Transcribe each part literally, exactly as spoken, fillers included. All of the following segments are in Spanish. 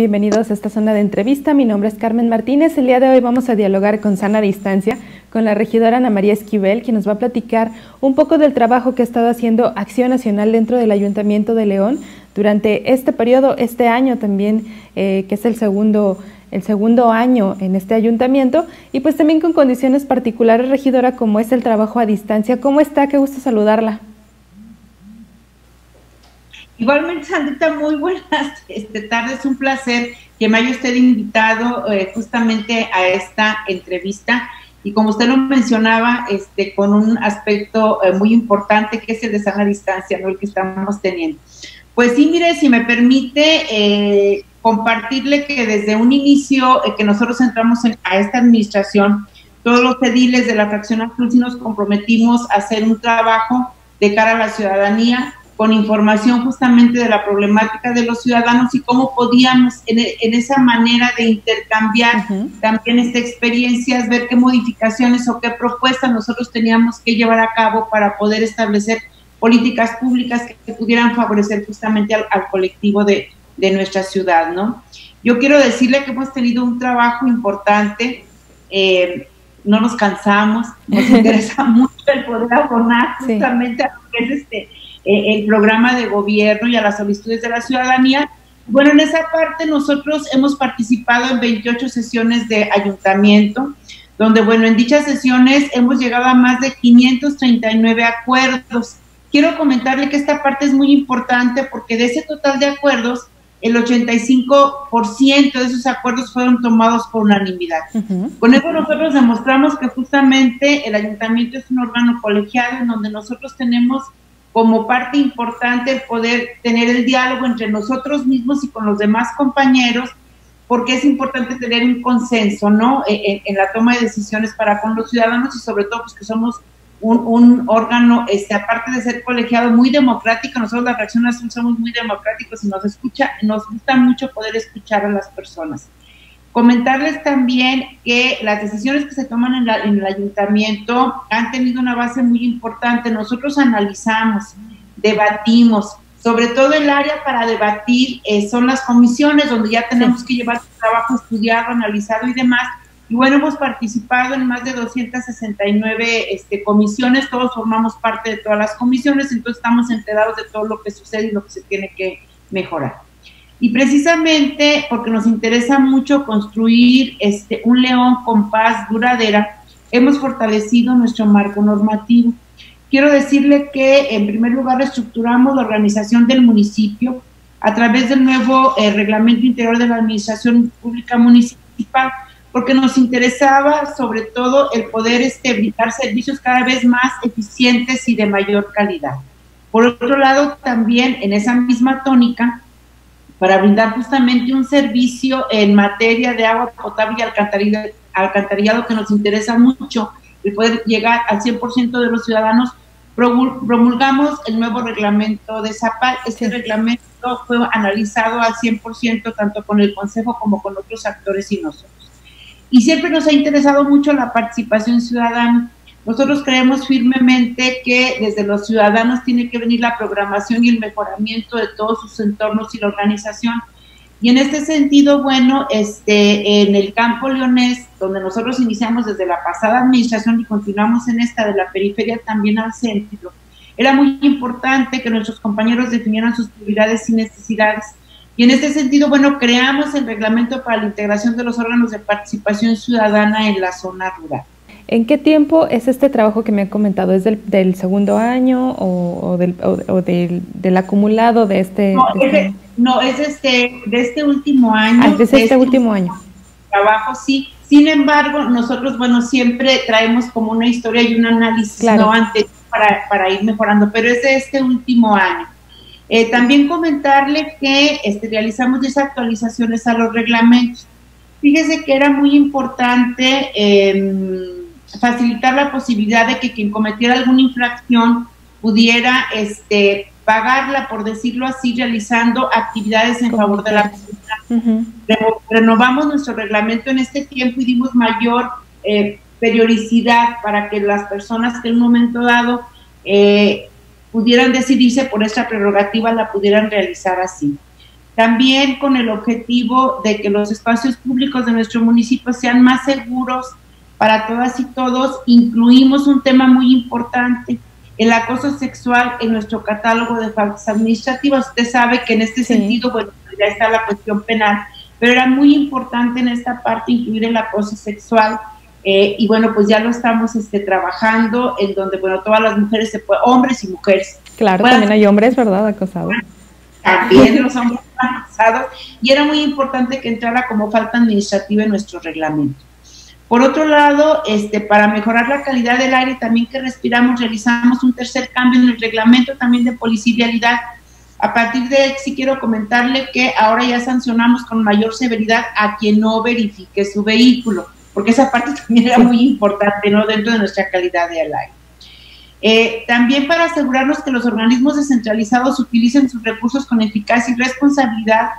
bienvenidos a esta zona de entrevista. Mi nombre es Carmen Martínez. El día de hoy vamos a dialogar con sana distancia con la regidora Ana María Esquivel, quien nos va a platicar un poco del trabajo que ha estado haciendo Acción Nacional dentro del Ayuntamiento de León durante este periodo, este año también, eh, que es el segundo el segundo año en este ayuntamiento, y pues también con condiciones particulares, regidora, como es el trabajo a distancia. ¿Cómo está? Qué gusto saludarla. Igualmente, Sandrita, muy buenas este, tardes. Un placer que me haya usted invitado eh, justamente a esta entrevista. Y como usted lo mencionaba, este, con un aspecto eh, muy importante, que es el de sana distancia, ¿no?, el que estamos teniendo. Pues sí, mire, si me permite eh, compartirle que desde un inicio eh, que nosotros entramos en, a esta administración, todos los ediles de la Fracción Azul sí nos comprometimos a hacer un trabajo de cara a la ciudadanía, con información justamente de la problemática de los ciudadanos y cómo podíamos en, en esa manera de intercambiar uh-huh. también estas experiencias, ver qué modificaciones o qué propuestas nosotros teníamos que llevar a cabo para poder establecer políticas públicas que, que pudieran favorecer justamente al, al colectivo de, de nuestra ciudad, ¿no? Yo quiero decirle que hemos tenido un trabajo importante, eh, no nos cansamos, nos interesa mucho el poder abonar justamente sí. a lo que es este... el programa de gobierno y a las solicitudes de la ciudadanía. Bueno, en esa parte nosotros hemos participado en veintiocho sesiones de ayuntamiento, donde, bueno, en dichas sesiones hemos llegado a más de quinientos treinta y nueve acuerdos. Quiero comentarle que esta parte es muy importante porque de ese total de acuerdos, el ochenta y cinco por ciento de esos acuerdos fueron tomados por unanimidad. Uh-huh. Con eso nosotros demostramos que justamente el ayuntamiento es un órgano colegiado en donde nosotros tenemos como parte importante el poder tener el diálogo entre nosotros mismos y con los demás compañeros, porque es importante tener un consenso, ¿no?, en, en la toma de decisiones para con los ciudadanos, y sobre todo pues que somos un, un órgano, este, aparte de ser colegiado, muy democrático. Nosotros la Fracción Azul somos muy democráticos y nos escucha, nos gusta mucho poder escuchar a las personas. Comentarles también que las decisiones que se toman en, la, en el ayuntamiento han tenido una base muy importante. Nosotros analizamos, debatimos, sobre todo el área para debatir eh, son las comisiones, donde ya tenemos que llevar el trabajo estudiado, analizado y demás. Y bueno, hemos participado en más de doscientas sesenta y nueve este, comisiones, todos formamos parte de todas las comisiones, entonces estamos enterados de todo lo que sucede y lo que se tiene que mejorar. Y precisamente porque nos interesa mucho construir este, un León con paz duradera, hemos fortalecido nuestro marco normativo. Quiero decirle que, en primer lugar, reestructuramos la organización del municipio a través del nuevo eh, Reglamento Interior de la Administración Pública Municipal, porque nos interesaba, sobre todo, el poder este, brindar servicios cada vez más eficientes y de mayor calidad. Por otro lado, también, en esa misma tónica, para brindar justamente un servicio en materia de agua potable y alcantarillado, alcantarillado que nos interesa mucho, el poder llegar al cien por ciento de los ciudadanos, promulgamos el nuevo reglamento de ZAPAD. Este reglamento fue analizado al cien por ciento tanto con el Consejo como con otros actores y nosotros. Y siempre nos ha interesado mucho la participación ciudadana. Nosotros creemos firmemente que desde los ciudadanos tiene que venir la programación y el mejoramiento de todos sus entornos y la organización. Y en este sentido, bueno, este, en el campo leonés, donde nosotros iniciamos desde la pasada administración y continuamos en esta, de la periferia también al centro, era muy importante que nuestros compañeros definieran sus prioridades y necesidades. Y en este sentido, bueno, creamos el reglamento para la integración de los órganos de participación ciudadana en la zona rural. ¿En qué tiempo es este trabajo que me han comentado? ¿Es del, del segundo año o, o, del, o, o del, del acumulado de este? No, de este, es, de, no, es este, de este último año. Ah, es de este, este último año. Trabajo, sí. Sin embargo, nosotros, bueno, siempre traemos como una historia y un análisis, claro, ¿no?, antes para, para ir mejorando, pero es de este último año. Eh, también comentarle que este, realizamos diez actualizaciones a los reglamentos. Fíjese que era muy importante Eh, facilitar la posibilidad de que quien cometiera alguna infracción pudiera este, pagarla, por decirlo así, realizando actividades en favor de la comunidad. Uh-huh. Pero renovamos nuestro reglamento en este tiempo y dimos mayor eh, periodicidad para que las personas que en un momento dado eh, pudieran decidirse por esta prerrogativa la pudieran realizar así. también con el objetivo de que los espacios públicos de nuestro municipio sean más seguros para todas y todos, incluimos un tema muy importante, el acoso sexual en nuestro catálogo de faltas administrativas. Usted sabe que en este sí. sentido, bueno, ya está la cuestión penal, pero era muy importante en esta parte incluir el acoso sexual, eh, y bueno, pues ya lo estamos este, trabajando, en donde, bueno, todas las mujeres, se puede, hombres y mujeres. Claro, bueno, también hay hombres, ¿verdad?, acosados. También los hombres acosados, y era muy importante que entrara como falta administrativa en nuestro reglamento. Por otro lado, este, para mejorar la calidad del aire también que respiramos, realizamos un tercer cambio en el reglamento también de policialidad. A partir de él, sí quiero comentarle que ahora ya sancionamos con mayor severidad a quien no verifique su vehículo, porque esa parte también era muy importante, ¿no?, dentro de nuestra calidad del aire. Eh, también para asegurarnos que los organismos descentralizados utilicen sus recursos con eficacia y responsabilidad,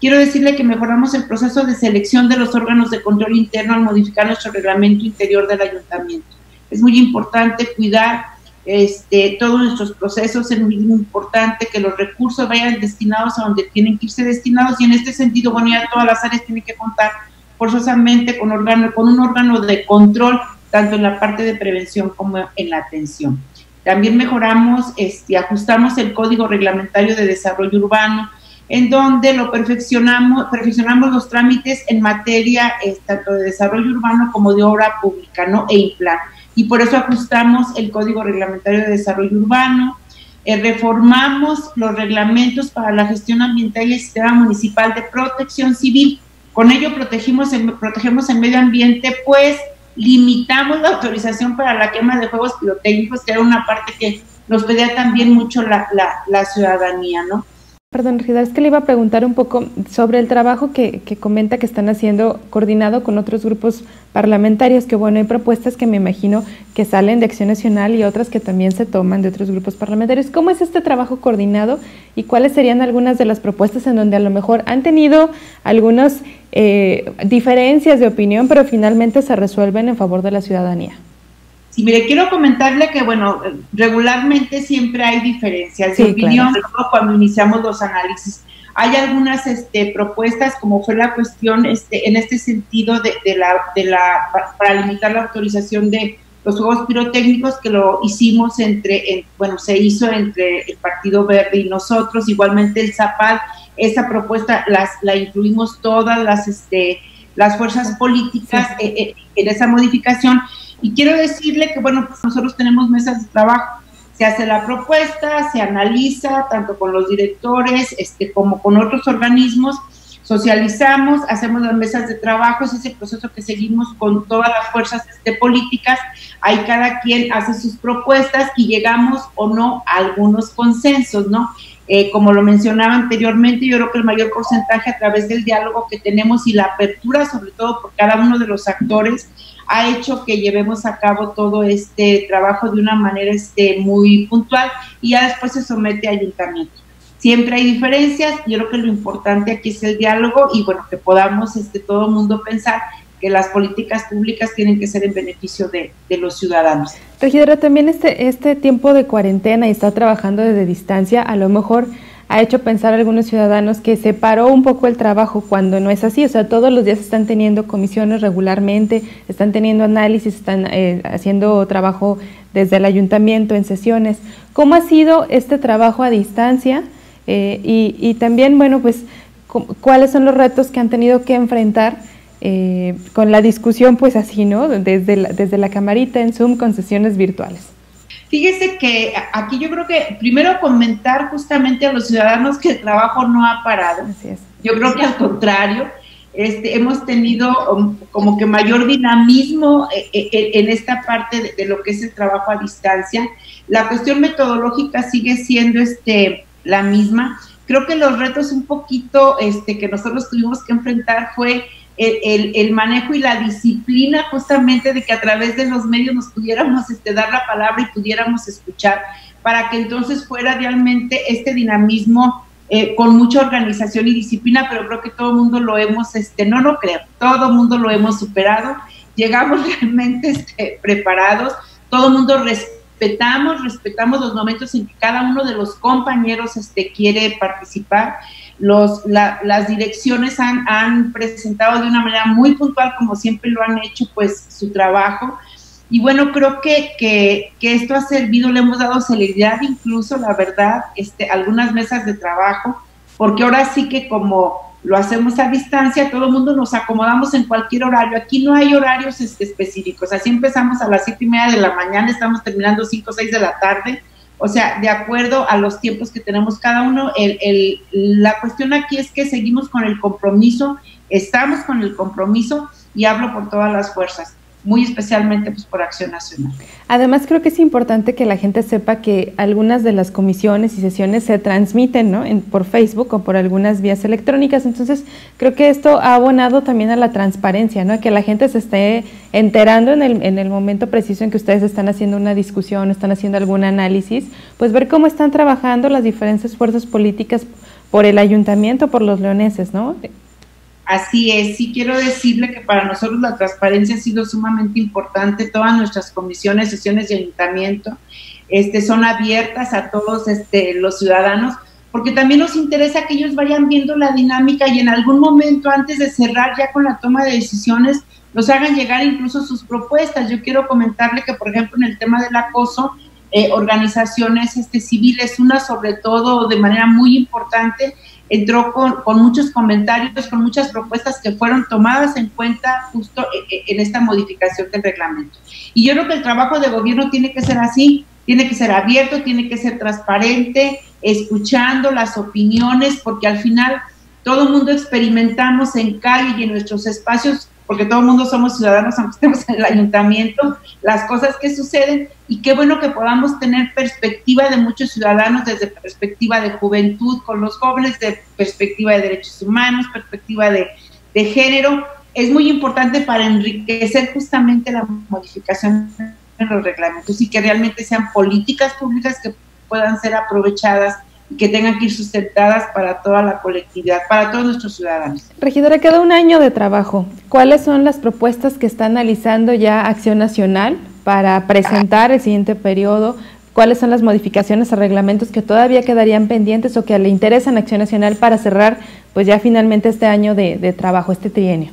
quiero decirle que mejoramos el proceso de selección de los órganos de control interno al modificar nuestro reglamento interior del ayuntamiento. Es muy importante cuidar este, todos nuestros procesos, es muy importante que los recursos vayan destinados a donde tienen que irse destinados, y en este sentido, bueno, ya todas las áreas tienen que contar forzosamente con, órgano, con un órgano de control, tanto en la parte de prevención como en la atención. También mejoramos y este, ajustamos el Código Reglamentario de Desarrollo Urbano, en donde lo perfeccionamos, perfeccionamos los trámites en materia eh, tanto de desarrollo urbano como de obra pública, ¿no?, e IMPLAN. Y por eso ajustamos el Código Reglamentario de Desarrollo Urbano, eh, reformamos los reglamentos para la gestión ambiental y el sistema municipal de protección civil. Con ello protegimos el, protegemos el medio ambiente, pues limitamos la autorización para la quema de fuegos pirotécnicos, que era una parte que nos pedía también mucho la, la, la ciudadanía, ¿no? Perdón, Regidora, es que le iba a preguntar un poco sobre el trabajo que, que comenta que están haciendo coordinado con otros grupos parlamentarios, que bueno, hay propuestas que me imagino que salen de Acción Nacional y otras que también se toman de otros grupos parlamentarios. ¿Cómo es este trabajo coordinado y cuáles serían algunas de las propuestas en donde a lo mejor han tenido algunas eh, diferencias de opinión, pero finalmente se resuelven en favor de la ciudadanía? Sí, mire, quiero comentarle que, bueno, regularmente siempre hay diferencias de sí, opinión, claro, cuando iniciamos los análisis. Hay algunas este, propuestas, como fue la cuestión este, en este sentido de, de la, de la para limitar la autorización de los juegos pirotécnicos, que lo hicimos entre, en, bueno, se hizo entre el Partido Verde y nosotros, igualmente el ZAPAD. Esa propuesta las, la incluimos todas las, este, las fuerzas políticas sí. eh, eh, en esa modificación. Y quiero decirle que, bueno, pues nosotros tenemos mesas de trabajo, se hace la propuesta, se analiza tanto con los directores este, como con otros organismos, socializamos, hacemos las mesas de trabajo, ese es el proceso que seguimos con todas las fuerzas este, políticas, ahí cada quien hace sus propuestas y llegamos o no a algunos consensos, ¿no? Eh, como lo mencionaba anteriormente, yo creo que el mayor porcentaje a través del diálogo que tenemos y la apertura, sobre todo por cada uno de los actores, ha hecho que llevemos a cabo todo este trabajo de una manera este, muy puntual, y ya después se somete a ayuntamiento. Siempre hay diferencias, yo creo que lo importante aquí es el diálogo y bueno, que podamos este, todo el mundo pensar que las políticas públicas tienen que ser en beneficio de, de los ciudadanos. Regidora, también este, este tiempo de cuarentena y está trabajando desde distancia, a lo mejor ha hecho pensar a algunos ciudadanos que se paró un poco el trabajo cuando no es así, o sea, todos los días están teniendo comisiones regularmente, están teniendo análisis, están eh, haciendo trabajo desde el ayuntamiento en sesiones. ¿Cómo ha sido este trabajo a distancia? Eh, y, y también, bueno, pues, ¿cuáles son los retos que han tenido que enfrentar Eh, con la discusión, pues así, ¿no? Desde la, desde la camarita en Zoom con sesiones virtuales. Fíjese que aquí yo creo que primero comentar justamente a los ciudadanos que el trabajo no ha parado. Así es. Yo creo que al contrario, este, hemos tenido como que mayor dinamismo en esta parte de, de lo que es el trabajo a distancia. La cuestión metodológica sigue siendo este, la misma. Creo que los retos un poquito este, que nosotros tuvimos que enfrentar fue El, el, el manejo y la disciplina justamente de que a través de los medios nos pudiéramos este, dar la palabra y pudiéramos escuchar, para que entonces fuera realmente este dinamismo eh, con mucha organización y disciplina, pero creo que todo el mundo lo hemos, este, no lo creo, todo el mundo lo hemos superado, llegamos realmente este, preparados, todo el mundo respetó respetamos, respetamos los momentos en que cada uno de los compañeros este, quiere participar. Los, la, las direcciones han, han presentado de una manera muy puntual, como siempre lo han hecho, pues su trabajo. Y bueno, creo que, que, que esto ha servido, le hemos dado celeridad incluso, la verdad, este, algunas mesas de trabajo, porque ahora sí que como lo hacemos a distancia, todo el mundo nos acomodamos en cualquier horario. Aquí no hay horarios este, específicos, así empezamos a las siete y media de la mañana, estamos terminando cinco o seis de la tarde, o sea, de acuerdo a los tiempos que tenemos cada uno. El, el, la cuestión aquí es que seguimos con el compromiso, estamos con el compromiso, y hablo por todas las fuerzas, muy especialmente pues por Acción Nacional. Además, creo que es importante que la gente sepa que algunas de las comisiones y sesiones se transmiten, ¿no?, en, por Facebook o por algunas vías electrónicas. Entonces, creo que esto ha abonado también a la transparencia, ¿no?, a que la gente se esté enterando en el, en el momento preciso en que ustedes están haciendo una discusión, están haciendo algún análisis, pues ver cómo están trabajando las diferentes fuerzas políticas por el ayuntamiento, por los leoneses, ¿no? Así es, sí quiero decirle que para nosotros la transparencia ha sido sumamente importante. Todas nuestras comisiones, sesiones de ayuntamiento este, son abiertas a todos este, los ciudadanos, porque también nos interesa que ellos vayan viendo la dinámica y en algún momento antes de cerrar ya con la toma de decisiones nos hagan llegar incluso sus propuestas. Yo quiero comentarle que, por ejemplo, en el tema del acoso, eh, organizaciones este, civiles, una sobre todo de manera muy importante, entró con, con muchos comentarios, con muchas propuestas que fueron tomadas en cuenta justo en, en esta modificación del reglamento. Y yo creo que el trabajo de gobierno tiene que ser así, tiene que ser abierto, tiene que ser transparente, escuchando las opiniones, porque al final todo el mundo experimentamos en calle y en nuestros espacios, porque todo el mundo somos ciudadanos, aunque estemos en el ayuntamiento, las cosas que suceden, y qué bueno que podamos tener perspectiva de muchos ciudadanos, desde perspectiva de juventud con los jóvenes, de perspectiva de derechos humanos, perspectiva de, de género. Es muy importante para enriquecer justamente la modificación en los reglamentos y que realmente sean políticas públicas que puedan ser aprovechadas, que tengan que ir sustentadas para toda la colectividad, para todos nuestros ciudadanos. Regidora, queda un año de trabajo. ¿Cuáles son las propuestas que está analizando ya Acción Nacional para presentar el siguiente periodo? ¿Cuáles son las modificaciones a reglamentos que todavía quedarían pendientes o que le interesan a Acción Nacional para cerrar pues ya finalmente este año de, de trabajo, este trienio?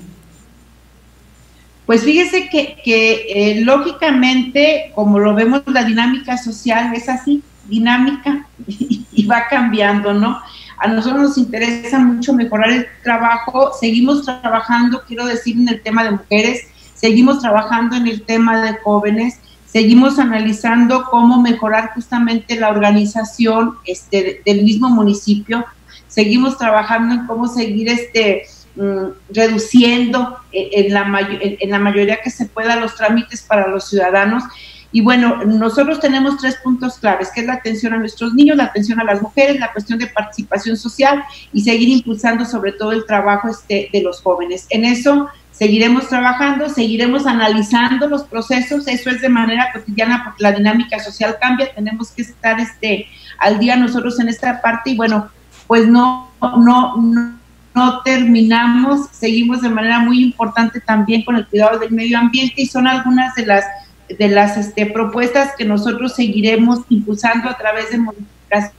Pues fíjese que, que eh, lógicamente, como lo vemos, la dinámica social es así, dinámica y va cambiando, ¿no? A nosotros nos interesa mucho mejorar el trabajo, seguimos trabajando, quiero decir, en el tema de mujeres, seguimos trabajando en el tema de jóvenes, seguimos analizando cómo mejorar justamente la organización este, del mismo municipio, seguimos trabajando en cómo seguir este um, reduciendo en, en, la may- en, en la mayoría que se pueda los trámites para los ciudadanos. Y bueno, nosotros tenemos tres puntos claves, que es la atención a nuestros niños, la atención a las mujeres, la cuestión de participación social y seguir impulsando sobre todo el trabajo este, de los jóvenes. En eso seguiremos trabajando, seguiremos analizando los procesos, eso es de manera cotidiana porque la dinámica social cambia, tenemos que estar este, al día nosotros en esta parte y bueno, pues no, no, no, no terminamos, seguimos de manera muy importante también con el cuidado del medio ambiente y son algunas de las de las este, propuestas que nosotros seguiremos impulsando a través de modificaciones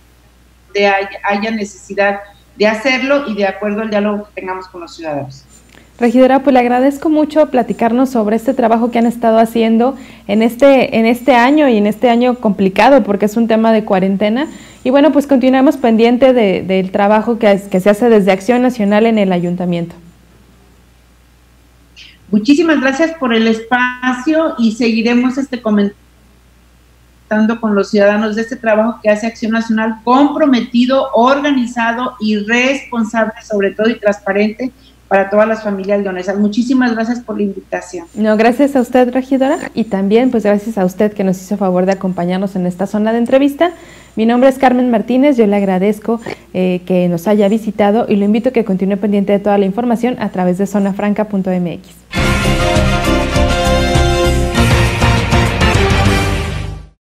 que haya, haya necesidad de hacerlo y de acuerdo al diálogo que tengamos con los ciudadanos. Regidora, pues le agradezco mucho platicarnos sobre este trabajo que han estado haciendo en este, en este año y en este año complicado porque es un tema de cuarentena. Y bueno, pues continuamos pendiente de, del trabajo que, que se hace desde Acción Nacional en el ayuntamiento. Muchísimas gracias por el espacio y seguiremos este comentando con los ciudadanos de este trabajo que hace Acción Nacional, comprometido, organizado y responsable, sobre todo, y transparente para todas las familias leonesas. Muchísimas gracias por la invitación. No, gracias a usted, regidora, y también pues gracias a usted que nos hizo favor de acompañarnos en esta zona de entrevista. Mi nombre es Carmen Martínez, yo le agradezco eh, que nos haya visitado y lo invito a que continúe pendiente de toda la información a través de zona franca punto m x.